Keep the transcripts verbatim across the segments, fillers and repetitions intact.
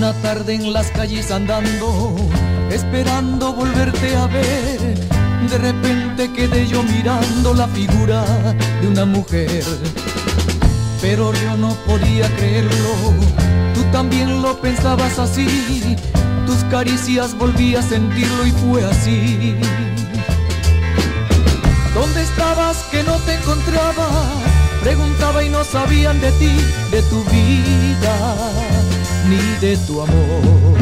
Una tarde en las calles andando, esperando volverte a ver, de repente quedé yo mirando la figura de una mujer. Pero yo no podía creerlo, tú también lo pensabas así, tus caricias volví a sentirlo y fue así. ¿Dónde estabas que no te encontraba? Preguntaba y no sabían de ti, de tu vida, ni de tu amor.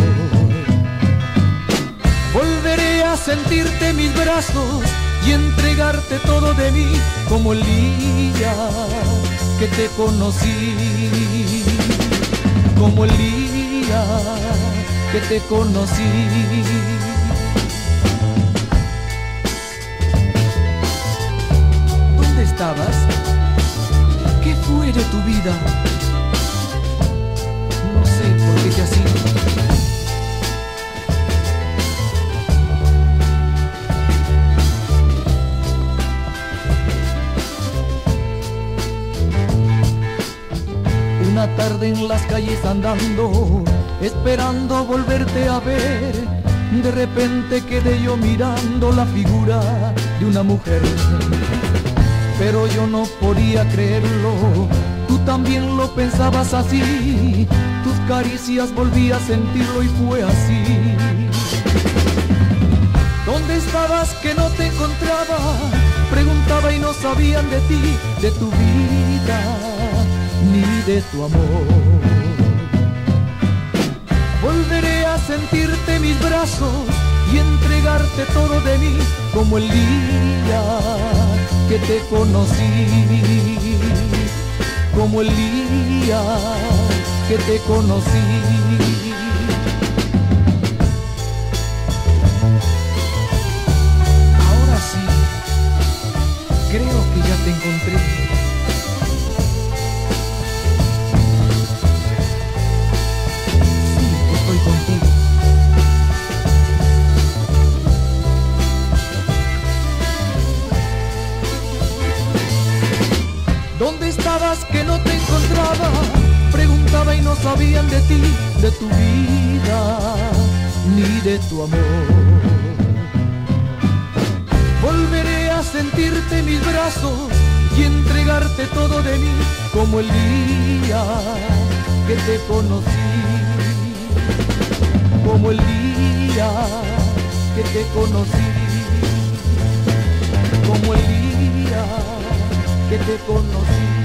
Volveré a sentirte en mis brazos y entregarte todo de mí, como el día que te conocí, como el día que te conocí. ¿Dónde estabas? ¿Qué fue de tu vida? No sé por qué te has ido. Una tarde en las calles andando, esperando volverte a ver, de repente quedé yo mirando la figura de una mujer. Pero yo no podía creerlo, tú también lo pensabas así, tus caricias volví a sentirlo y fue así. ¿Dónde estabas que no te encontraba? Preguntaba y no sabían de ti, de tu vida, ni de tu amor. Volveré a sentirte en mis brazos y entregarte todo de mí, como el día que te conocí, como el día que te conocí. Ahora sí, creo que ya te encontré. ¿Dónde estabas que no te encontraba? Preguntaba y no sabían de ti, de tu vida, ni de tu amor. Volveré a sentirte en mis brazos y entregarte todo de mí, como el día que te conocí, como el día que te conocí, como el día que te conocí.